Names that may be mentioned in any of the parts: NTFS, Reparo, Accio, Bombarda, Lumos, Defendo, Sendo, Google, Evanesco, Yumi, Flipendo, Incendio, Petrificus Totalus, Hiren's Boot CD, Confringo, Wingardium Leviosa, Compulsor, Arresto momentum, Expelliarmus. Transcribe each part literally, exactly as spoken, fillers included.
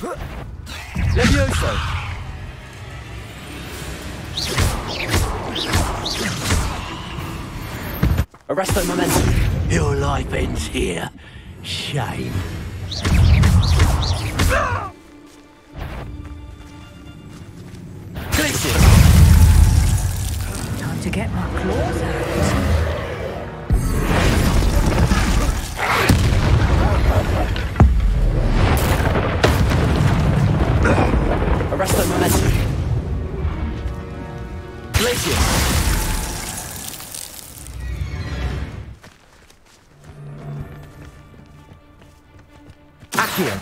Leviosa. Arresto momentum. Your life ends here. Shame. Glitches. Time to get my claws out. Arresto momentum. Glacius. Accio.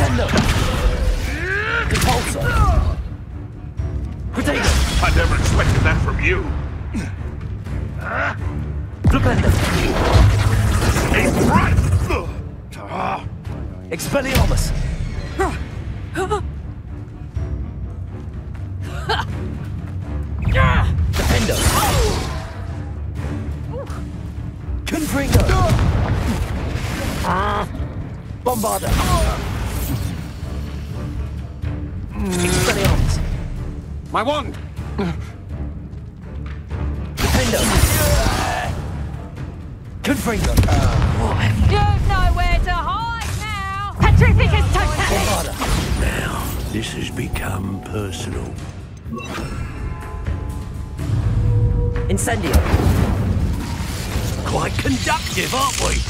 Sendo. Compulsor. Potato. I never expected that from you. Flipendo. It's right. Expelliarmus. Defendo. Confringo. Bombarda. Expelliarmus. My wand. Defendo. Confringo. I don't know where to hide now. Petrificus Totalus. Now, this has become personal. Incendio. Quite conductive, aren't we?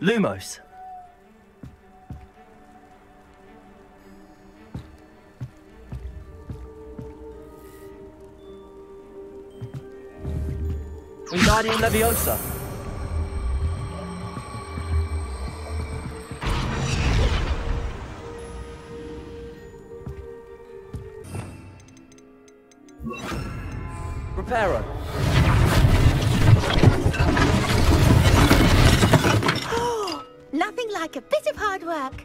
Lumos. Wingardium Leviosa. Reparo. Oh, nothing like a bit of hard work.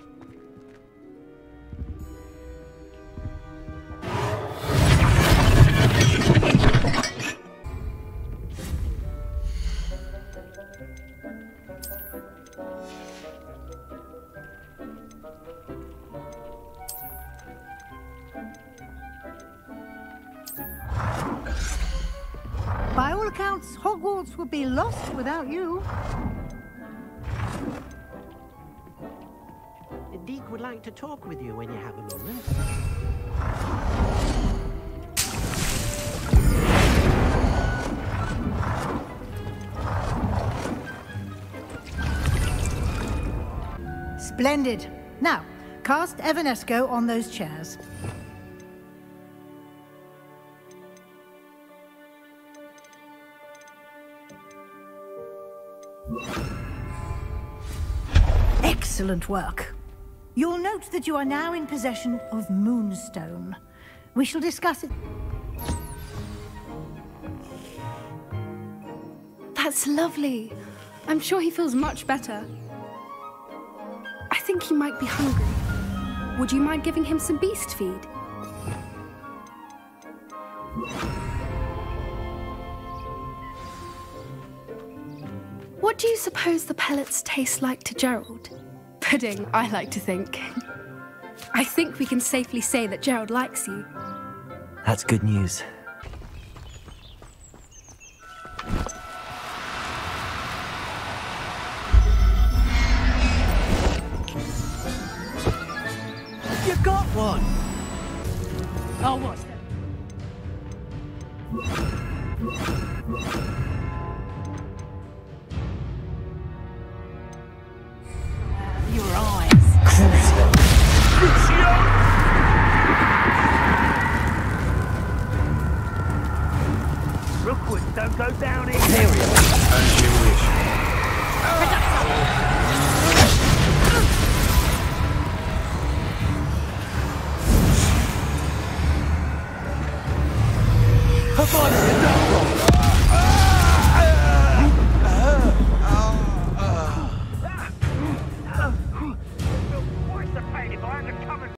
By all accounts, Hogwarts would be lost without you. The Deke would like to talk with you when you have a moment. Splendid. Now, cast Evanesco on those chairs. Excellent work. You'll note that you are now in possession of Moonstone. We shall discuss it. That's lovely. I'm sure he feels much better. I think he might be hungry. Would you mind giving him some beast feed? What do you suppose the pellets taste like to Gerald? Pudding, I like to think. I think we can safely say that Gerald likes you. That's good news. You got one! Oh, what's that? Don't go down here. As you wish. Oh.